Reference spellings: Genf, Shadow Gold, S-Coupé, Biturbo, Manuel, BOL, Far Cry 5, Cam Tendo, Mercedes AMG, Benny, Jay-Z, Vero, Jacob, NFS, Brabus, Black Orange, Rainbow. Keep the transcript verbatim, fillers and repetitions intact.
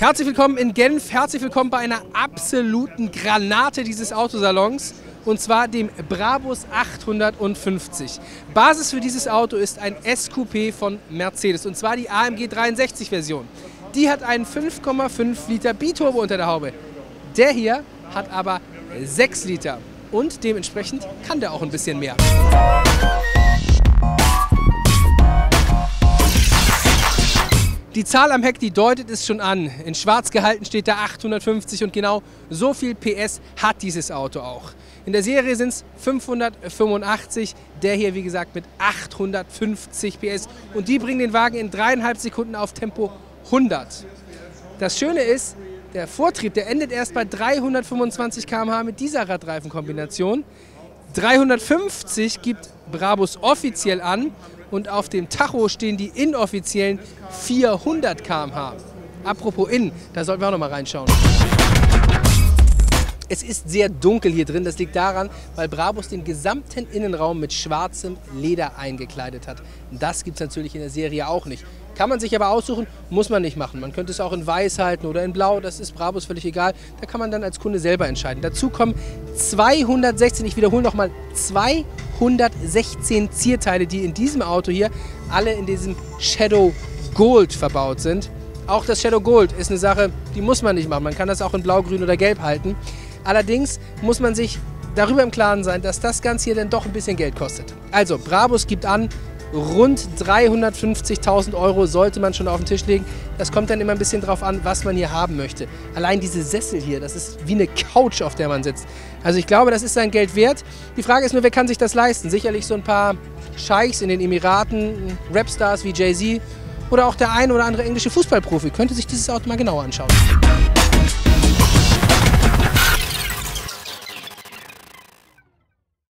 Herzlich willkommen in Genf, herzlich willkommen bei einer absoluten Granate dieses Autosalons, und zwar dem Brabus achthundertfünfzig. Basis für dieses Auto ist ein S-Coupé von Mercedes, und zwar die A M G dreiundsechzig Version. Die hat einen fünf Komma fünf Liter Biturbo unter der Haube. Der hier hat aber sechs Liter und dementsprechend kann der auch ein bisschen mehr. Die Zahl am Heck, die deutet es schon an. In schwarz gehalten steht da achthundertfünfzig, und genau so viel P S hat dieses Auto auch. In der Serie sind es fünfhundertfünfundachtzig, der hier wie gesagt mit achthundertfünfzig P S, und die bringen den Wagen in dreieinhalb Sekunden auf Tempo hundert. Das Schöne ist, der Vortrieb, der endet erst bei dreihundertfünfundzwanzig Kilometer pro Stunde mit dieser Radreifenkombination. dreihundertfünfzig gibt Brabus offiziell an, und auf dem Tacho stehen die inoffiziellen vierhundert Kilometer pro Stunde. Apropos in, da sollten wir auch noch mal reinschauen. Es ist sehr dunkel hier drin, das liegt daran, weil Brabus den gesamten Innenraum mit schwarzem Leder eingekleidet hat. Das gibt es natürlich in der Serie auch nicht. Kann man sich aber aussuchen, muss man nicht machen. Man könnte es auch in weiß halten oder in blau, das ist Brabus völlig egal. Da kann man dann als Kunde selber entscheiden. Dazu kommen zweihundertsechzehn, ich wiederhole nochmal, zweihundertsechzehn Zierteile, die in diesem Auto hier alle in diesem Shadow Gold verbaut sind. Auch das Shadow Gold ist eine Sache, die muss man nicht machen. Man kann das auch in blau, grün oder gelb halten. Allerdings muss man sich darüber im Klaren sein, dass das Ganze hier dann doch ein bisschen Geld kostet. Also, Brabus gibt an, rund dreihundertfünfzigtausend Euro sollte man schon auf den Tisch legen. Das kommt dann immer ein bisschen drauf an, was man hier haben möchte. Allein diese Sessel hier, das ist wie eine Couch, auf der man sitzt. Also ich glaube, das ist sein Geld wert. Die Frage ist nur, wer kann sich das leisten? Sicherlich so ein paar Scheichs in den Emiraten, Rapstars wie Jay-Z oder auch der ein oder andere englische Fußballprofi könnte sich dieses Auto mal genauer anschauen.